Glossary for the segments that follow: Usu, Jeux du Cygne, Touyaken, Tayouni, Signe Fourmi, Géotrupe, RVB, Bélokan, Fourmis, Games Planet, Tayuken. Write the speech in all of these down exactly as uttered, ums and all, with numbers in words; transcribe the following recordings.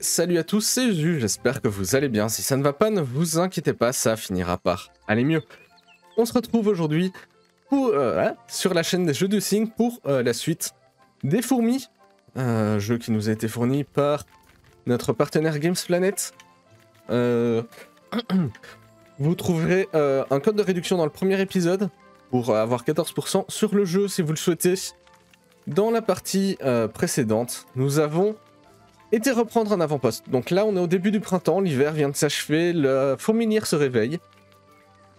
salut à tous, c'est Usu, j'espère que vous allez bien. Si ça ne va pas, ne vous inquiétez pas, ça finira par aller mieux. On se retrouve aujourd'hui euh, sur la chaîne des Jeux du Cygne pour euh, la suite des Fourmis. Un jeu qui nous a été fourni par notre partenaire Games Planet. Euh... Vous trouverez euh, un code de réduction dans le premier épisode pour avoir quatorze pour cent sur le jeu si vous le souhaitez. Dans la partie euh, précédente, nous avons été reprendre un avant-poste. Donc là, on est au début du printemps, l'hiver vient de s'achever, la fourmilière se réveille.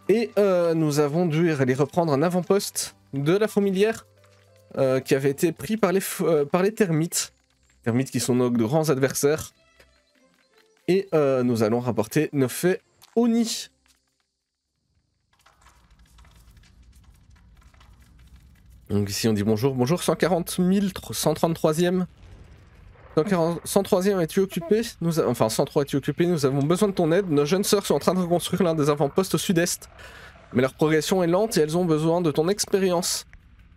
Et euh, nous avons dû aller reprendre un avant-poste de la fourmilière euh, qui avait été pris par les, euh, par les termites. Les termites qui sont nos grands adversaires. Et euh, nous allons rapporter nos faits au nid. Donc ici on dit bonjour, bonjour, cent quarante mille cent trente-troisième. cent trente-troisième, es-tu occupé? Nous a... Enfin, cent trois, es-tu occupé? Nous avons besoin de ton aide. Nos jeunes sœurs sont en train de reconstruire l'un des avant-postes au sud-est. Mais leur progression est lente et elles ont besoin de ton expérience.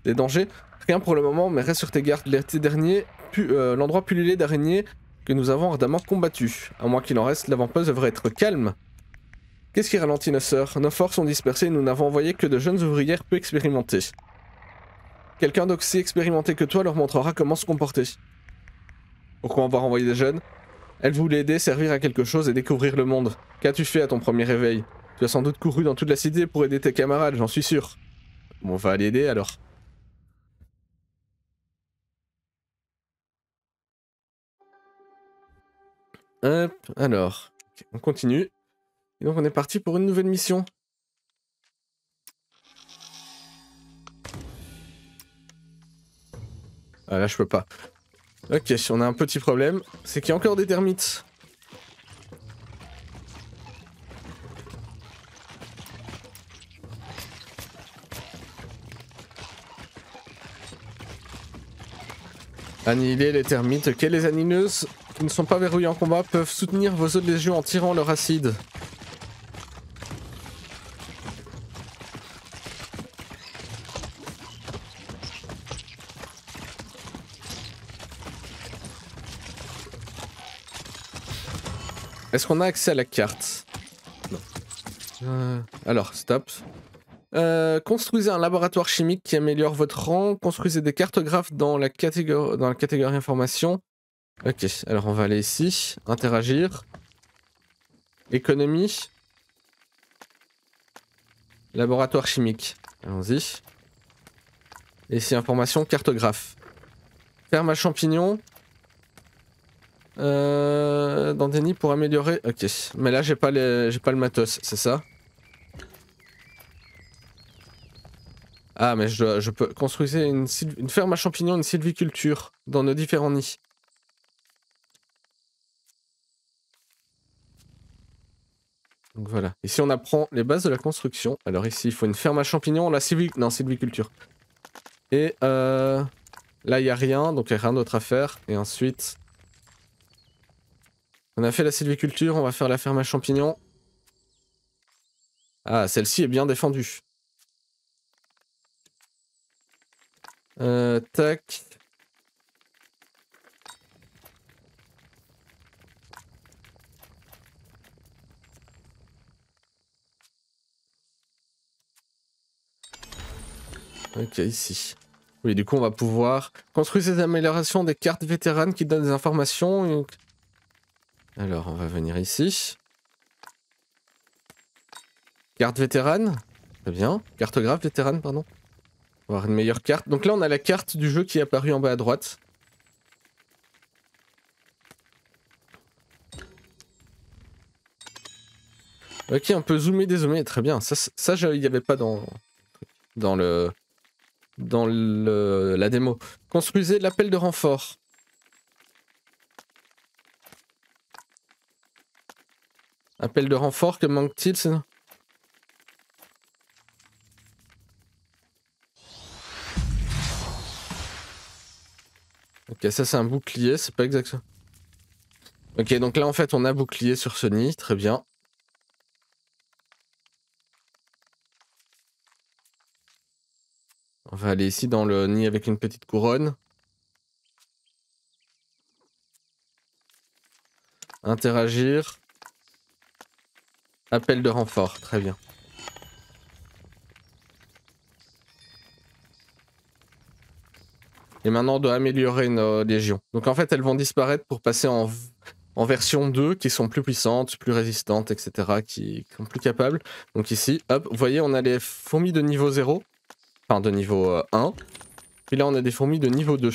Des dangers? Rien pour le moment, mais reste sur tes gardes. L'été dernier, pu... euh, l'endroit pullulé d'araignées que nous avons ardemment combattu. À moins qu'il en reste, l'avant-poste devrait être calme. Qu'est-ce qui ralentit nos sœurs? Nos forces sont dispersées et nous n'avons envoyé que de jeunes ouvrières peu expérimentées. Quelqu'un d'aussi expérimenté que toi leur montrera comment se comporter. Pourquoi avoir envoyé des jeunes? Elles voulaient aider, servir à quelque chose et découvrir le monde. Qu'as-tu fait à ton premier réveil? Tu as sans doute couru dans toute la cité pour aider tes camarades, j'en suis sûr. Bon, on va aller aider alors. Hop, alors. Okay, on continue. Et donc on est parti pour une nouvelle mission. Ah là je peux pas. Ok, on a un petit problème, c'est qu'il y a encore des termites. Annihiler les termites, ok, les anineuses qui ne sont pas verrouillées en combat peuvent soutenir vos autres légions en tirant leur acide. Est-ce qu'on a accès à la carte? Non. Euh, alors, stop. Euh, construisez un laboratoire chimique qui améliore votre rang. Construisez des cartographes dans la, catégor dans la catégorie information. Ok, alors on va aller ici. Interagir. Économie. Laboratoire chimique. Allons-y. Et ici, information, cartographe. Ferme à champignons. Euh, dans des nids pour améliorer. Ok, mais là j'ai pas les... j'ai pas le matos, c'est ça? Ah mais je, je peux construire une, sylv... une ferme à champignons, une sylviculture dans nos différents nids. Donc voilà. Ici on apprend les bases de la construction. Alors ici il faut une ferme à champignons, la sylvic... non, sylviculture. Et euh... là il y a rien, donc il y a rien d'autre à faire. Et ensuite. On a fait la sylviculture, on va faire la ferme à champignons. Ah, celle-ci est bien défendue. Euh, tac. Ok, ici. Oui, du coup, on va pouvoir construire des améliorations des cartes vétéranes qui donnent des informations. Alors, on va venir ici. Carte vétérane. Très bien. Cartographe vétérane, pardon. On va avoir une meilleure carte. Donc là, on a la carte du jeu qui est apparue en bas à droite. Ok, on peut zoomer, dézoomer. Très bien. Ça, ça il n'y avait pas dans, dans, le, dans le, la démo. Construisez l'appel de renfort. Appel de renfort, que manque-t-il? Ok, ça c'est un bouclier, c'est pas exact ça. Ok, donc là en fait on a bouclier sur ce nid, très bien. On va aller ici dans le nid avec une petite couronne. Interagir. Appel de renfort, très bien. Et maintenant on doit améliorer nos légions. Donc en fait elles vont disparaître pour passer en, en version deux qui sont plus puissantes, plus résistantes, et cetera. Qui, qui sont plus capables. Donc ici, hop, vous voyez on a les fourmis de niveau zéro. Enfin de niveau un. Puis là on a des fourmis de niveau deux.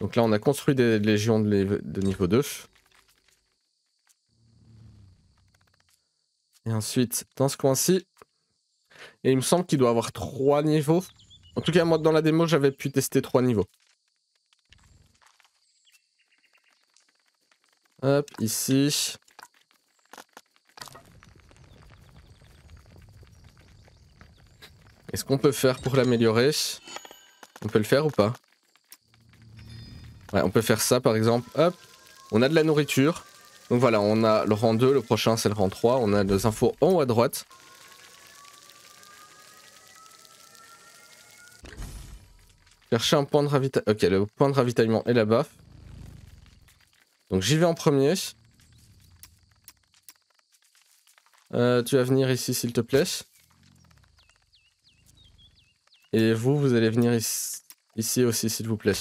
Donc là on a construit des légions de, de niveau deux. Et ensuite dans ce coin-ci. Et il me semble qu'il doit avoir trois niveaux. En tout cas, moi, dans la démo, j'avais pu tester trois niveaux. Hop, ici. Est-ce qu'on peut faire pour l'améliorer? On peut le faire ou pas? Ouais, on peut faire ça, par exemple. Hop, on a de la nourriture. Donc voilà, on a le rang deux, le prochain, c'est le rang trois. On a des infos en haut à droite. Chercher un point de ravitaillement. Ok, le point de ravitaillement est là-bas. Donc j'y vais en premier. Euh, tu vas venir ici, s'il te plaît. Et vous, vous allez venir ici, ici aussi, s'il vous plaît.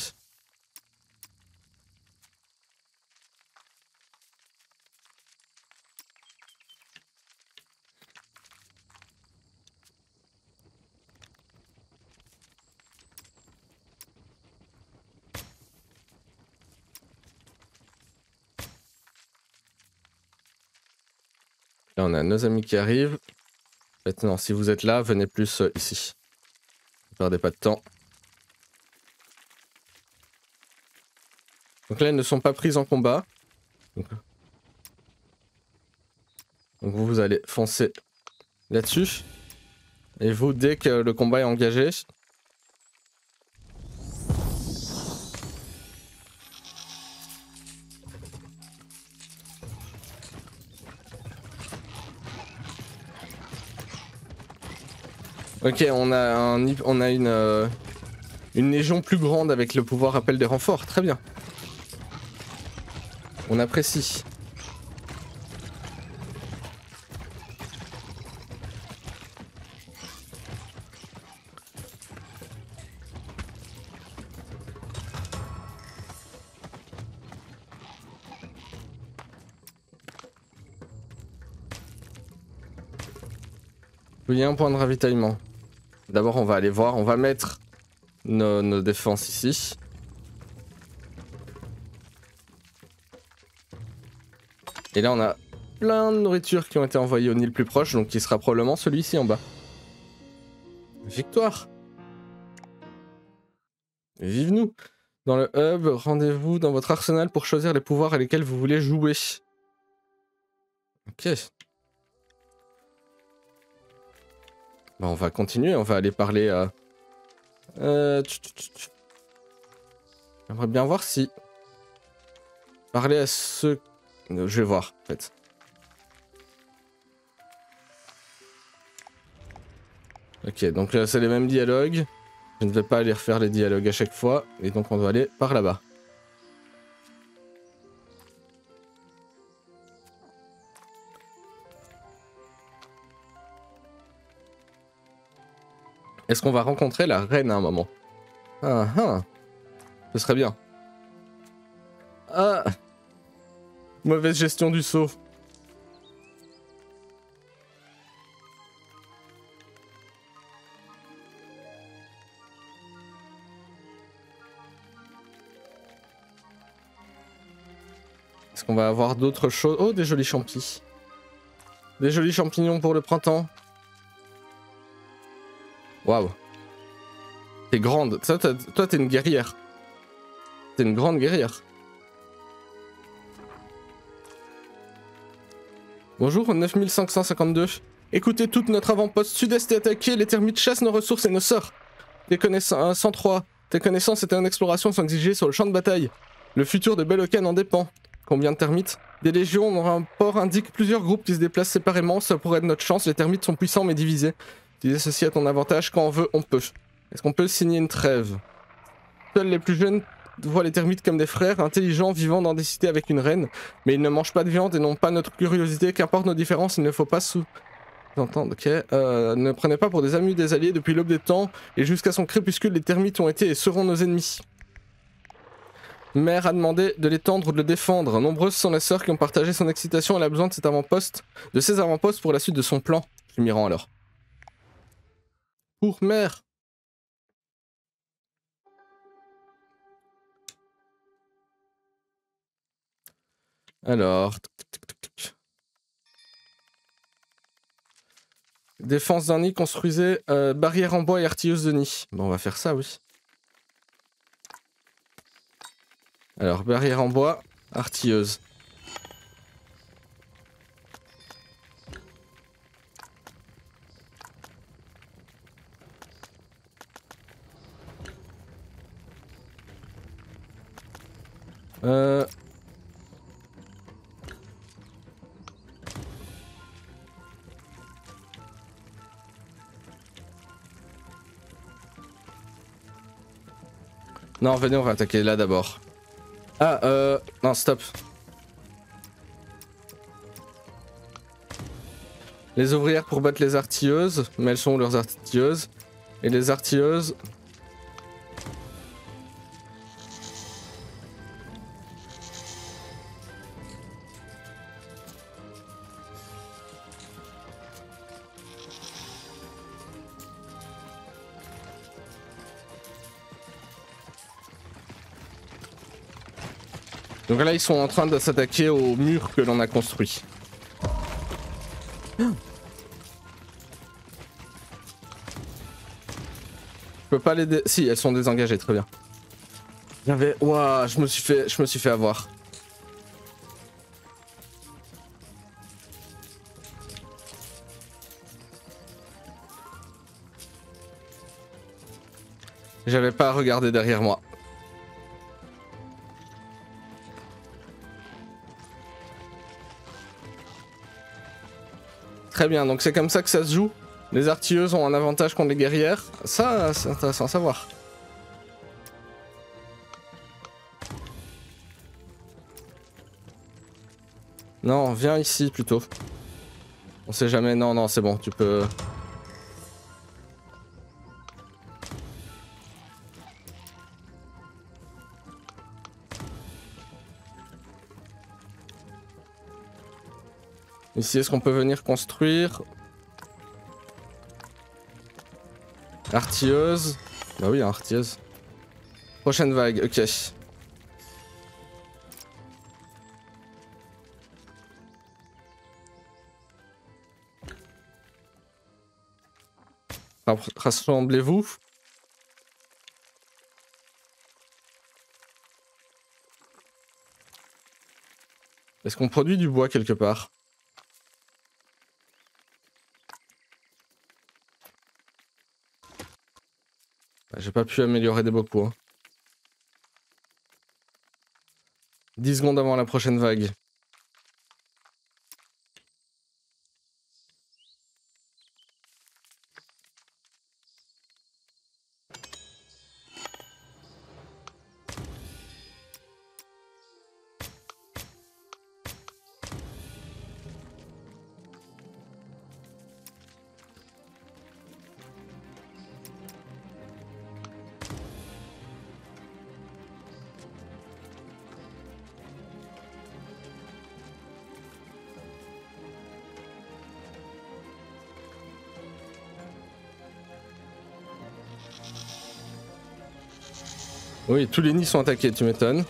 Là on a nos amis qui arrivent. Maintenant si vous êtes là, venez plus euh, ici. Ne perdez pas de temps. Donc là elles ne sont pas prises en combat. Donc, Donc vous, vous allez foncer là-dessus. Et vous, dès que le combat est engagé... Ok, on a, un, on a une, euh, une légion plus grande avec le pouvoir appel des renforts, très bien. On apprécie. Il y a un point de ravitaillement. D'abord on va aller voir, on va mettre nos, nos défenses ici. Et là on a plein de nourriture qui ont été envoyées au Nil plus proche, donc qui sera probablement celui-ci en bas. Victoire! Vive nous! Dans le hub, rendez-vous dans votre arsenal pour choisir les pouvoirs à lesquels vous voulez jouer. Ok. Bah on va continuer, on va aller parler à... Euh... J'aimerais bien voir si... Parler à ceux... Je vais voir, en fait. Ok, donc là, c'est les mêmes dialogues. Je ne vais pas aller refaire les dialogues à chaque fois. Et donc, on doit aller par là-bas. Est-ce qu'on va rencontrer la reine à un moment? Ah ah, ce serait bien. Ah, mauvaise gestion du saut. Est-ce qu'on va avoir d'autres choses? Oh, des jolis champis. Des jolis champignons pour le printemps. Waouh. T'es grande. Ça, toi, t'es une guerrière. T'es une grande guerrière. Bonjour, neuf mille cinq cent cinquante-deux. Écoutez, toute notre avant-poste sud-est est attaquée. Les termites chassent nos ressources et nos sœurs. Tes connaissances... cent trois. Tes connaissances et ton exploration sont exigées sur le champ de bataille. Le futur de Bélokan en dépend. Combien de termites? Des légions dans un port indiquent plusieurs groupes qui se déplacent séparément. Ça pourrait être notre chance. Les termites sont puissants mais divisés. Utiliser ceci à ton avantage, quand on veut, on peut. Est-ce qu'on peut signer une trêve? Seuls les plus jeunes voient les termites comme des frères, intelligents, vivant dans des cités avec une reine, mais ils ne mangent pas de viande et n'ont pas notre curiosité, qu'importe nos différences, il ne faut pas sous-entendre, ok. Euh, ne prenez pas pour des amis ou des alliés, depuis l'aube des temps, et jusqu'à son crépuscule, les termites ont été et seront nos ennemis. Mère a demandé de l'étendre ou de le défendre. Nombreuses sont les sœurs qui ont partagé son excitation. Elle a besoin de cet avant-poste, de ses avant-postes pour la suite de son plan. Je m'y rends alors. Pour mère. Alors. Défense d'un nid, construisez euh, barrière en bois et artilleuse de nid. Bon, on va faire ça, oui. Alors, barrière en bois, artilleuse. Euh... Non, venez, on va attaquer là d'abord. Ah, euh... non, stop. Les ouvrières pour battre les artilleuses, mais elles sont où leurs artilleuses? Et les artilleuses... Donc là ils sont en train de s'attaquer au mur que l'on a construit. Je peux pas les dé... Si, elles sont désengagées, très bien. J'avais... Ouah, je me suis fait... je me suis fait avoir. J'avais pas à regarder derrière moi. Très bien, donc c'est comme ça que ça se joue. Les artilleuses ont un avantage contre les guerrières. Ça, c'est intéressant à savoir. Non, viens ici plutôt. On sait jamais. Non, non, c'est bon, tu peux... Ici, est-ce qu'on peut venir construire? Artilleuse. Bah oui, artilleuse. Prochaine vague, ok. Rassemblez-vous. Est-ce qu'on produit du bois quelque part? J'ai pas pu améliorer des beaucoup. Hein. dix secondes avant la prochaine vague. Oui, tous les nids sont attaqués, tu m'étonnes.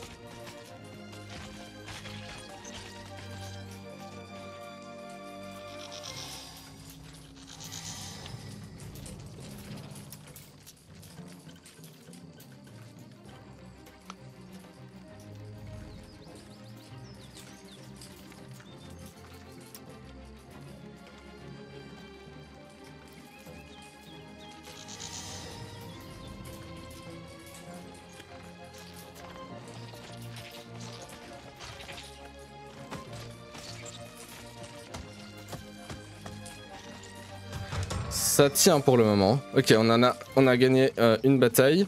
Ça tient pour le moment. Ok, on en a, on a gagné euh, une bataille.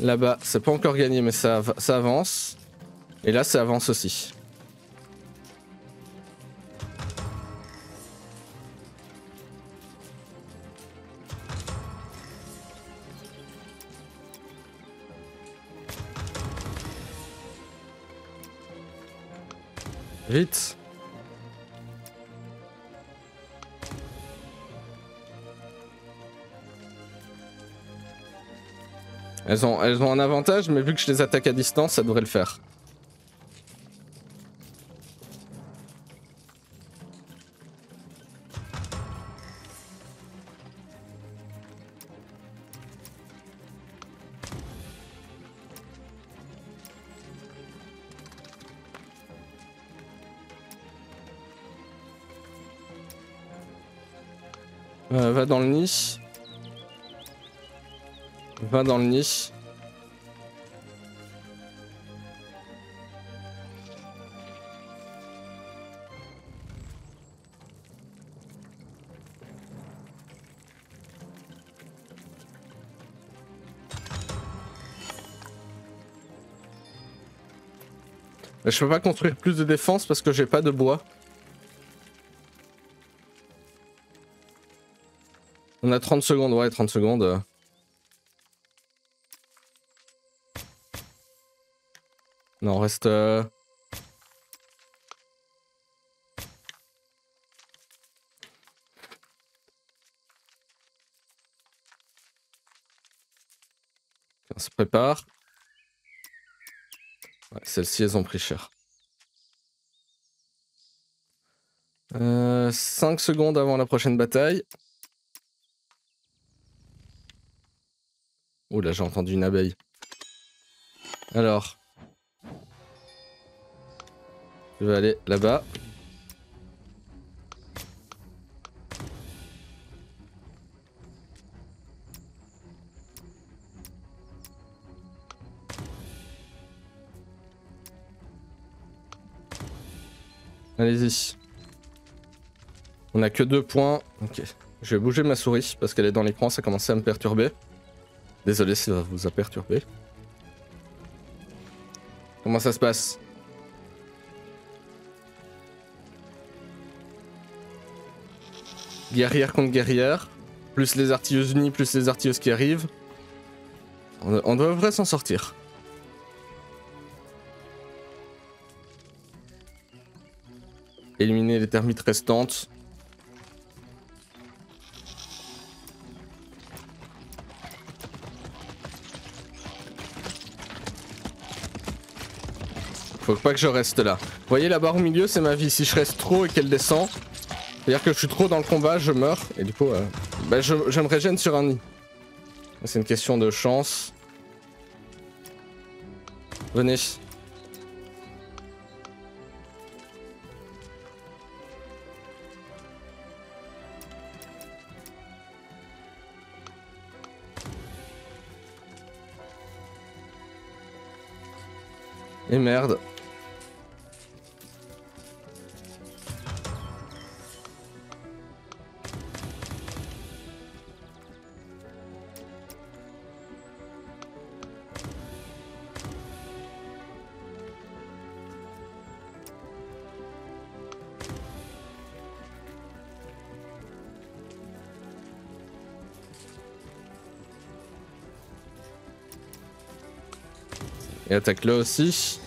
Là-bas, c'est pas encore gagné, mais ça, ça avance. Et là, ça avance aussi. Vite. Elles ont, elles ont un avantage, mais vu que je les attaque à distance, ça devrait le faire. Euh, va dans le nid. Va dans le nid. Je peux pas construire plus de défense parce que j'ai pas de bois. On a trente secondes, ouais, trente secondes. Non, on reste... Euh... On se prépare. Ouais, celles-ci, elles ont pris cher. Euh, cinq secondes avant la prochaine bataille. Oh là, j'ai entendu une abeille. Alors... Je vais aller là-bas. Allez-y. On a que deux points. Ok. Je vais bouger ma souris parce qu'elle est dans l'écran, ça commençait à me perturber. Désolé si ça vous a perturbé. Comment ça se passe ? Guerrière contre guerrière, plus les artilleuses unies, plus les artilleuses qui arrivent. On, on devrait s'en sortir. Éliminer les termites restantes. Faut pas que je reste là. Vous voyez la barre au milieu, c'est ma vie. Si je reste trop et qu'elle descend... C'est-à-dire que je suis trop dans le combat, je meurs, et du coup, euh, bah je, je me régène sur un nid. C'est une question de chance. Venez. Et merde. Et attaque là aussi.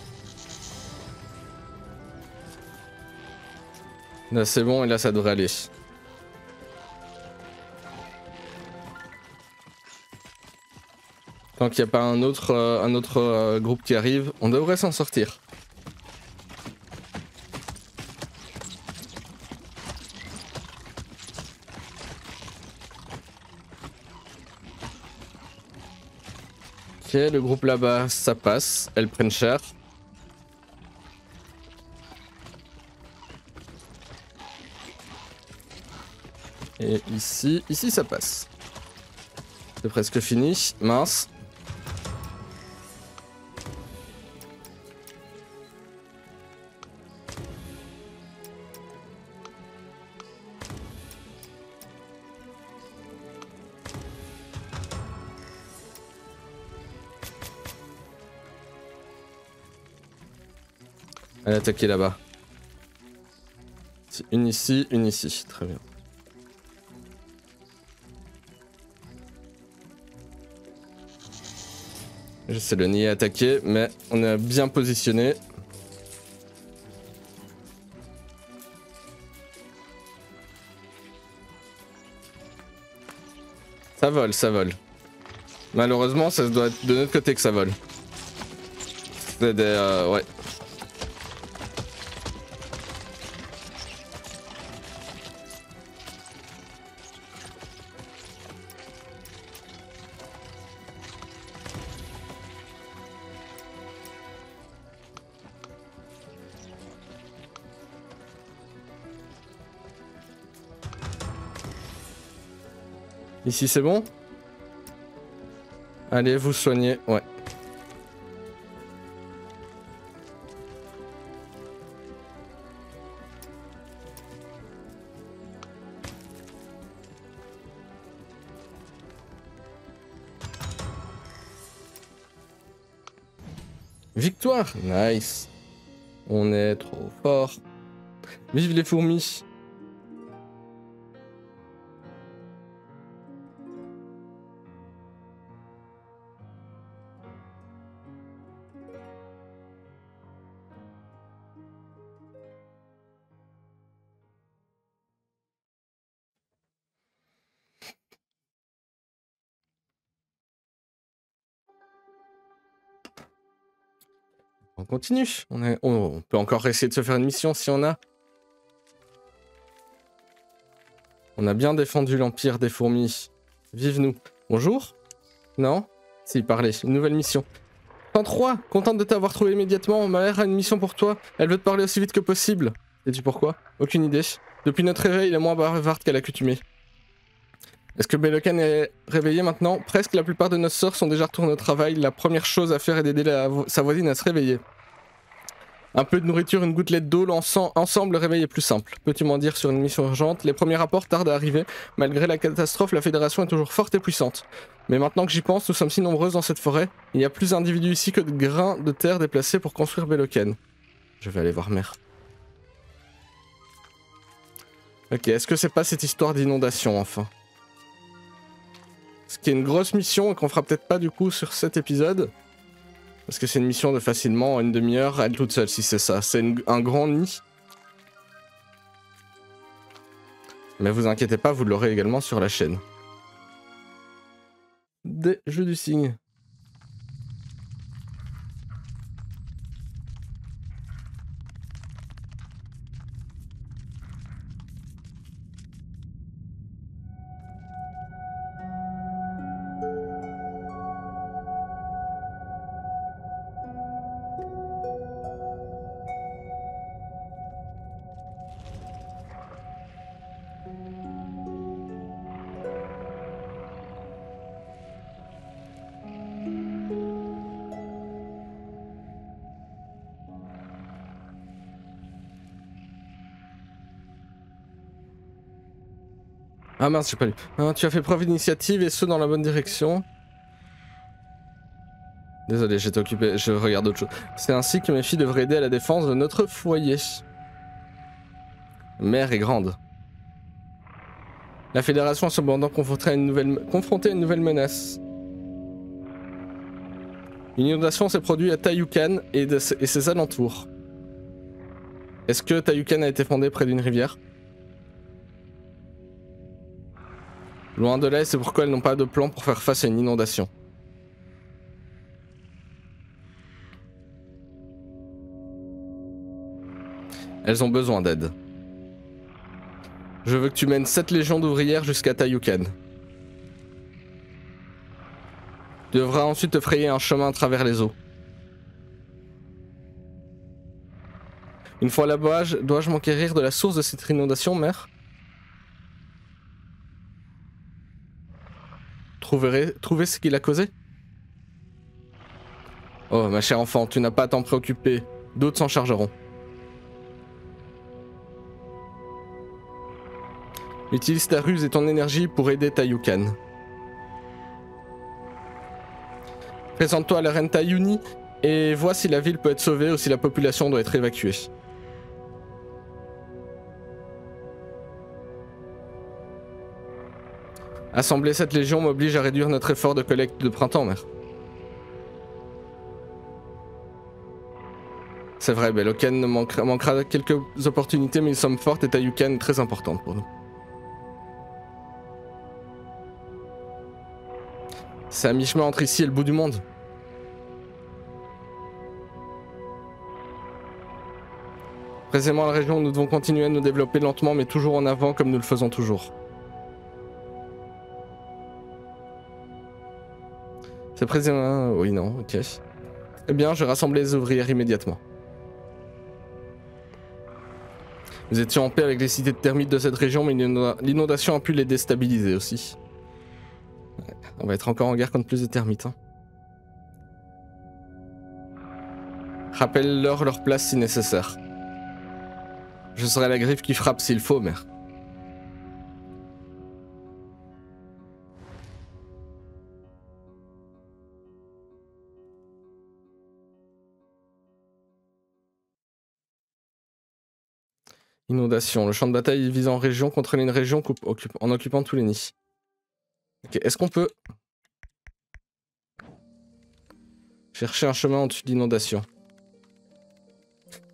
Là c'est bon et là ça devrait aller. Tant qu'il n'y a pas un autre, euh, un autre euh, groupe qui arrive, on devrait s'en sortir. Ok, le groupe là-bas, ça passe, elles prennent cher. Et ici, ici ça passe. C'est presque fini, mince. Allez attaquer là-bas. Une ici, une ici, très bien. J'essaie de le nier à attaquer, mais on est bien positionné. Ça vole, ça vole. Malheureusement, ça doit être de notre côté que ça vole. C'est des... Euh, ouais. Ici c'est bon? Allez vous soignez, ouais. Victoire! Nice! On est trop fort. Vive les fourmis! On continue, on, est... on peut encore essayer de se faire une mission si on a. On a bien défendu l'Empire des Fourmis. Vive nous. Bonjour? Non? Si, parlez. Une nouvelle mission. cent trois, contente de t'avoir trouvé immédiatement. Ma mère a une mission pour toi. Elle veut te parler aussi vite que possible. Sais-tu pourquoi? Aucune idée. Depuis notre réveil, elle est moins bavarde qu'à l'accoutumée. Est-ce que Bélokan est réveillé maintenant? Presque la plupart de nos sœurs sont déjà retournées au travail. La première chose à faire est d'aider vo sa voisine à se réveiller. Un peu de nourriture, une gouttelette d'eau, ensemble le réveil est plus simple. Peux-tu m'en dire sur une mission urgente? Les premiers rapports tardent à arriver. Malgré la catastrophe, la fédération est toujours forte et puissante. Mais maintenant que j'y pense, nous sommes si nombreuses dans cette forêt. Il y a plus d'individus ici que de grains de terre déplacés pour construire Bélokan. Je vais aller voir mère. Ok, est-ce que c'est pas cette histoire d'inondation enfin? Ce qui est une grosse mission et qu'on fera peut-être pas du coup sur cet épisode. Parce que c'est une mission de facilement une demi-heure, elle toute seule si c'est ça. C'est un grand nid. Mais vous inquiétez pas, vous l'aurez également sur la chaîne. Des Jeux du Cygne. Ah mince, j'ai pas lu. Hein, tu as fait preuve d'initiative et ce dans la bonne direction. Désolé, j'étais occupé, je regarde autre chose. C'est ainsi que mes filles devraient aider à la défense de notre foyer. Mère est grande. La fédération est cependant confrontée à une nouvelle, confrontée à une nouvelle menace. Une inondation s'est produite à Tayuken et, de, et ses alentours. Est-ce que Tayuken a été fondée près d'une rivière? Loin de là, c'est pourquoi elles n'ont pas de plan pour faire face à une inondation. Elles ont besoin d'aide. Je veux que tu mènes sept légions d'ouvrières jusqu'à Tayuken. Tu devras ensuite te frayer un chemin à travers les eaux. Une fois là-bas, dois-je m'enquérir de la source de cette inondation, mère ? Trouver ce qui l'a causé? Oh, ma chère enfant, tu n'as pas à t'en préoccuper. D'autres s'en chargeront. Utilise ta ruse et ton énergie pour aider Tayuken. Présente-toi à la reine Tayouni et vois si la ville peut être sauvée ou si la population doit être évacuée. Assembler cette légion m'oblige à réduire notre effort de collecte de printemps, mère. C'est vrai, Bélokan manquera, manquera quelques opportunités, mais nous sommes fortes et Tayuken est très importante pour nous. C'est à mi-chemin entre ici et le bout du monde. Précisément, la région où nous devons continuer à nous développer lentement, mais toujours en avant comme nous le faisons toujours. C'est précisément... Oui, non, ok. Eh bien, je rassemblais les ouvrières immédiatement. Nous étions en paix avec les cités de termites de cette région, mais l'inondation a pu les déstabiliser aussi. Ouais, on va être encore en guerre contre plus de termites. Hein. Rappelle-leur leur place si nécessaire. Je serai la griffe qui frappe s'il faut, mère. Inondation. Le champ de bataille vise en région, contrôler une région en occupant tous les nids. Ok, est-ce qu'on peut chercher un chemin au-dessus de l'inondation?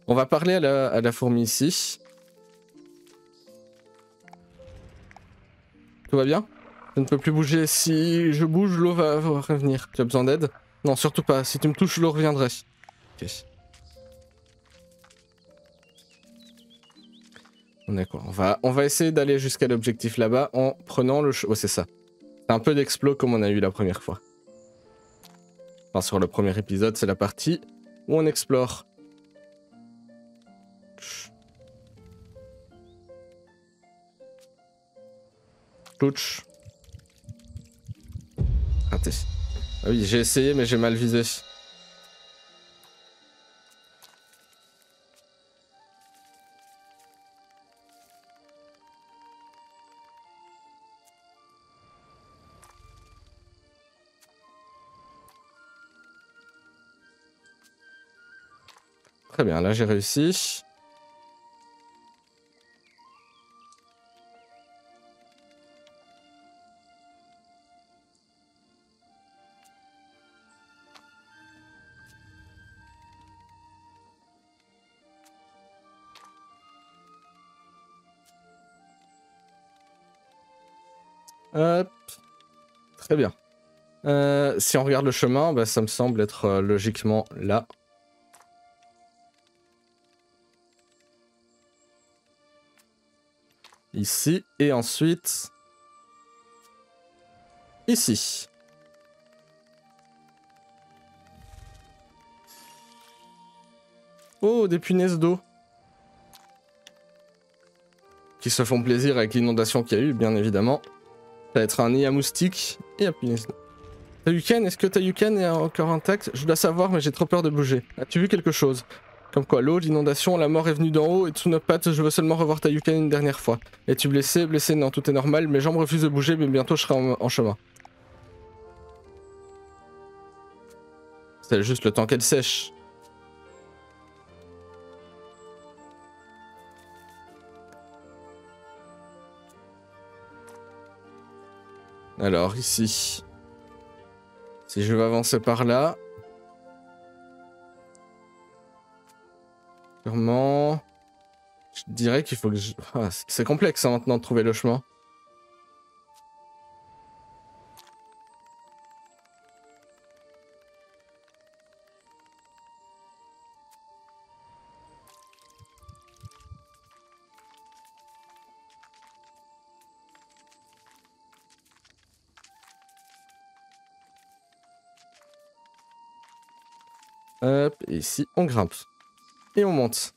On va parler à la, à la fourmi ici. Tout va bien? Je ne peux plus bouger. Si je bouge, l'eau va revenir. Tu as besoin d'aide? Non, surtout pas. Si tu me touches, l'eau reviendrait. Ok. On est quoi? On va, on va essayer d'aller jusqu'à l'objectif là-bas en prenant le... Oh, c'est ça. C'est un peu d'explos comme on a eu la première fois. Enfin, sur le premier épisode, c'est la partie où on explore. Touch. Raté. Ah oui, j'ai essayé, mais j'ai mal visé. Très bien, là j'ai réussi. Hop. Très bien. Euh, si on regarde le chemin, bah, ça me semble être euh, logiquement là. Ici, et ensuite... Ici. Oh, des punaises d'eau. Qui se font plaisir avec l'inondation qu'il y a eu, bien évidemment. Ça va être un nid à moustiques et à punaises d'eau. Tayuken, est-ce que Tayuken est encore intact? Je dois savoir, mais j'ai trop peur de bouger. As-tu vu quelque chose? Comme quoi, l'eau, l'inondation, la mort est venue d'en haut, et sous nos pattes, je veux seulement revoir Tayuken une dernière fois. Es-tu blessé? Blessé, non, tout est normal, mes jambes refusent de bouger, mais bientôt je serai en, en chemin. C'est juste le temps qu'elle sèche. Alors, ici. Si je veux avancer par là... Sûrement... Je dirais qu'il faut que je... Ah, c'est complexe hein, maintenant de trouver le chemin. Hop, et ici on grimpe. Et on monte.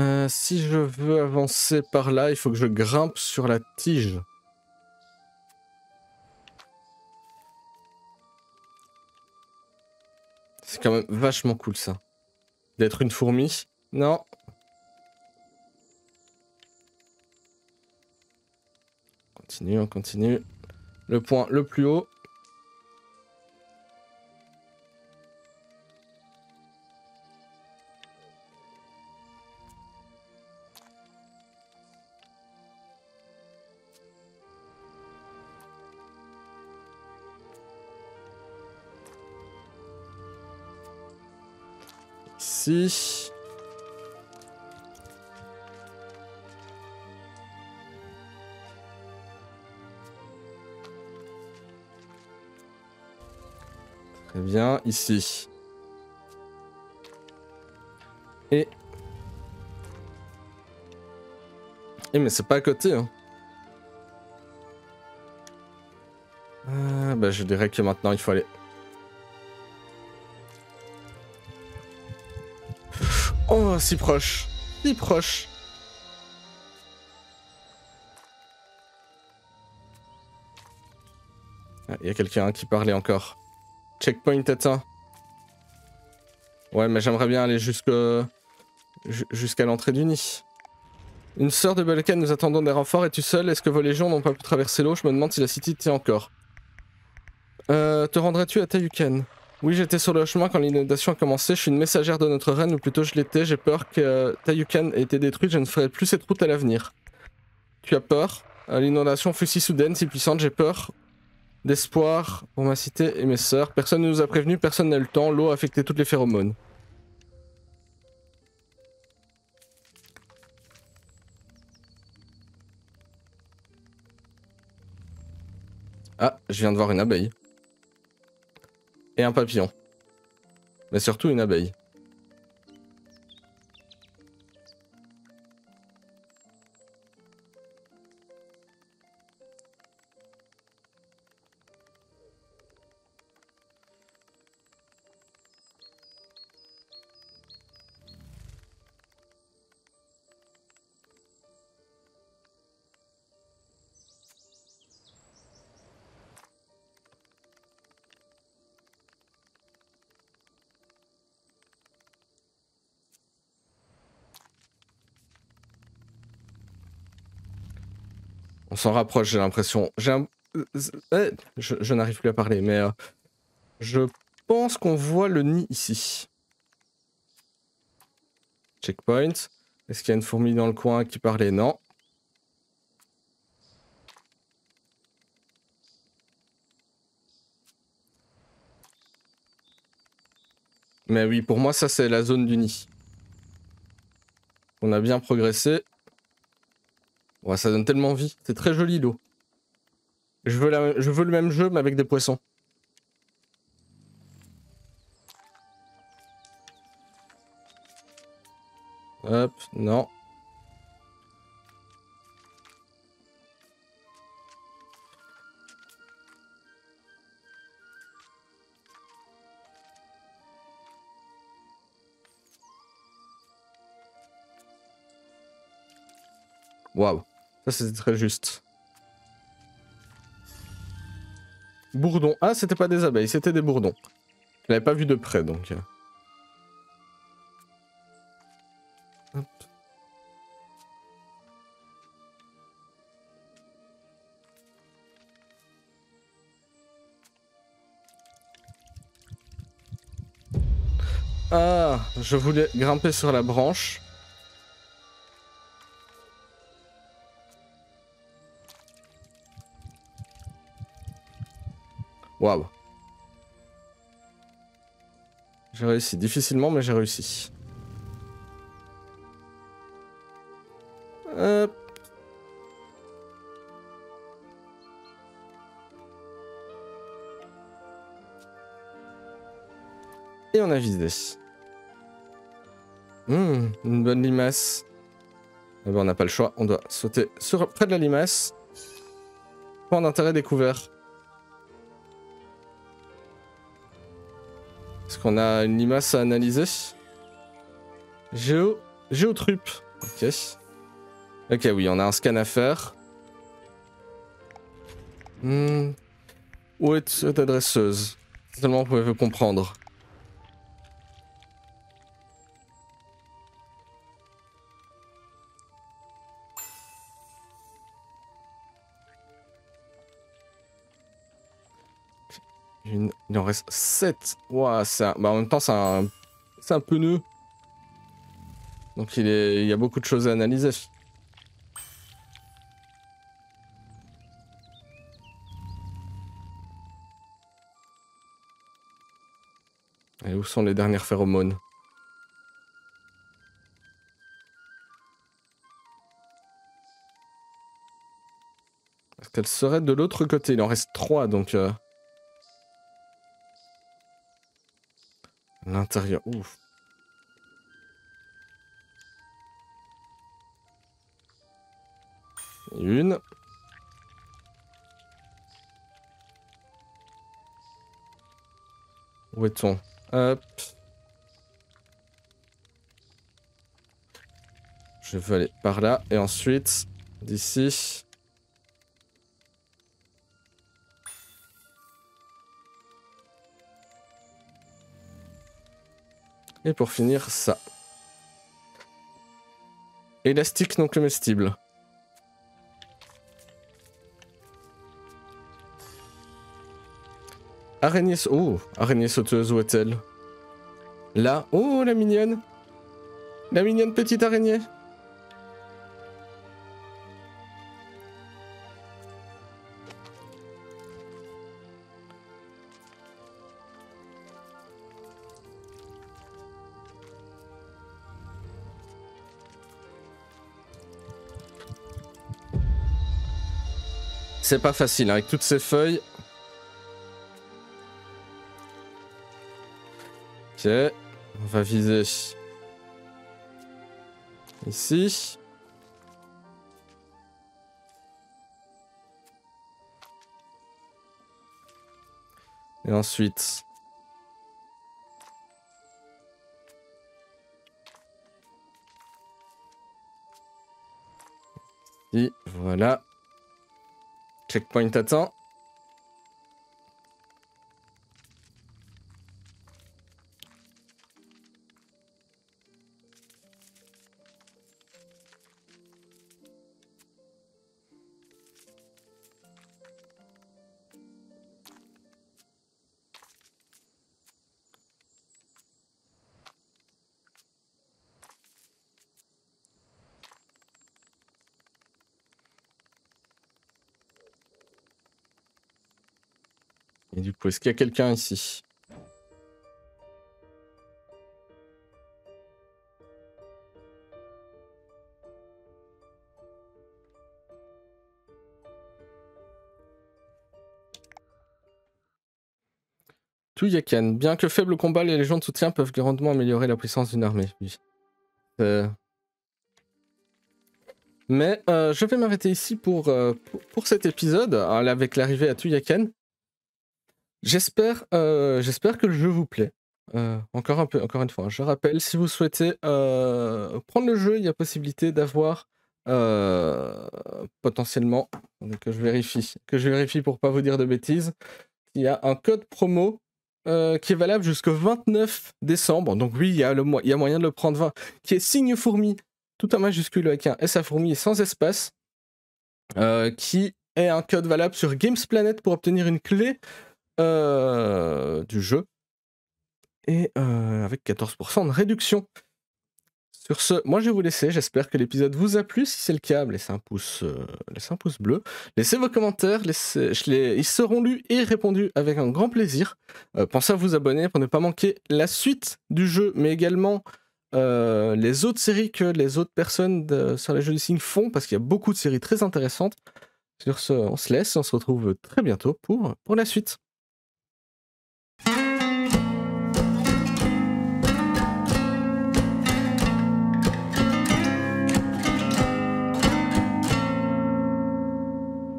Euh, si je veux avancer par là, il faut que je grimpe sur la tige. quand même vachement cool ça. D'être une fourmi. Non. On continue, on continue. Le point le plus haut. Ici. Très bien, ici. Et... Eh mais c'est pas à côté, hein. Ah bah je dirais que maintenant il faut aller... Oh, si proche, si proche. Ah, il y a quelqu'un qui parlait encore. Checkpoint atteint. Ouais, mais j'aimerais bien aller jusqu'à jusqu'à l'entrée du nid. Une sœur de Bélokan, nous attendons des renforts. Es-tu seul? Est-ce que vos légions n'ont pas pu traverser l'eau? Je me demande si la cité tient encore. Euh, te rendrais-tu à Tayuken? Oui, j'étais sur le chemin quand l'inondation a commencé. Je suis une messagère de notre reine, ou plutôt je l'étais. J'ai peur que euh, Tayuken ait été détruite. Je ne ferai plus cette route à l'avenir. Tu as peur? euh, L'inondation fut si soudaine, si puissante. J'ai peur d'espoir pour ma cité et mes sœurs. Personne ne nous a prévenus, personne n'a eu le temps. L'eau a affecté toutes les phéromones. Ah, je viens de voir une abeille. Et un papillon. Mais surtout une abeille. On s'en rapproche, j'ai l'impression. J'ai un... Je, je n'arrive plus à parler, mais euh, je pense qu'on voit le nid ici. Checkpoint. Est-ce qu'il y a une fourmi dans le coin qui parlait? Non. Mais oui, pour moi, ça c'est la zone du nid. On a bien progressé. Ouais, ça donne tellement envie. C'est très joli l'eau. Je veux la... je veux le même jeu mais avec des poissons. Hop, non. Waouh. Ça c'était très juste. Bourdon. Ah, c'était pas des abeilles, c'était des bourdons. Je l'avais pas vu de près donc. Hop. Ah, je voulais grimper sur la branche. Waouh. J'ai réussi. Difficilement, mais j'ai réussi. Hop. Et on a visé. Mmh, une bonne limace. Eh ben, on n'a pas le choix. On doit sauter sur, près de la limace. Point d'intérêt découvert. Est-ce qu'on a une limace à analyser? Géo... Géotrupe. Ok. Ok, oui, on a un scan à faire. Hmm. Où est cette adresseuse? Seulement vous pouvez comprendre. Une... Il en reste sept. Ouah, c'est un... bah, en même temps, c'est un... un pneu. Donc il, est... il y a beaucoup de choses à analyser. Et où sont les dernières phéromones? Est-ce qu'elles seraient de l'autre côté? Il en reste trois, donc... Euh... L'intérieur, ouf. Une. Où est-on? Hop. Je veux aller par là et ensuite d'ici. Et pour finir, ça. Élastique non comestible. Araignée... Oh, araignée sauteuse, où est-elle? Là. Oh, la mignonne. La mignonne petite araignée. C'est pas facile, hein, avec toutes ces feuilles. Ok, on va viser ici. Et ensuite... Et voilà. Checkpoint atteint. Et du coup, est-ce qu'il y a quelqu'un ici? Touyaken. Bien que faible au combat, les légions de soutien peuvent grandement améliorer la puissance d'une armée. Oui. Euh... Mais euh, je vais m'arrêter ici pour, euh, pour cet épisode, avec l'arrivée à Touyaken. J'espère euh, j'espère que le jeu vous plaît. Euh, encore, un peu, encore une fois, je rappelle, si vous souhaitez euh, prendre le jeu, il y a possibilité d'avoir euh, potentiellement, que je vérifie, que je vérifie pour ne pas vous dire de bêtises, il y a un code promo euh, qui est valable jusqu'au vingt-neuf décembre. Donc oui, il y a le, il y a moyen de le prendre vingt, qui est Signe Fourmi, tout en majuscule avec un S à fourmi et sans espace, euh, qui est un code valable sur Games Planet pour obtenir une clé Euh, du jeu et euh, avec quatorze pour cent de réduction. Sur ce, moi je vais vous laisser, j'espère que l'épisode vous a plu. Si c'est le cas, laissez un pouce euh, laissez un pouce bleu, laissez vos commentaires, laissez, je les, ils seront lus et répondus avec un grand plaisir. Euh, pensez à vous abonner pour ne pas manquer la suite du jeu, mais également euh, les autres séries que les autres personnes de, sur les Jeux du Cygne font, parce qu'il y a beaucoup de séries très intéressantes. Sur ce, on se laisse, on se retrouve très bientôt pour, pour la suite.